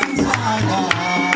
Taiwan.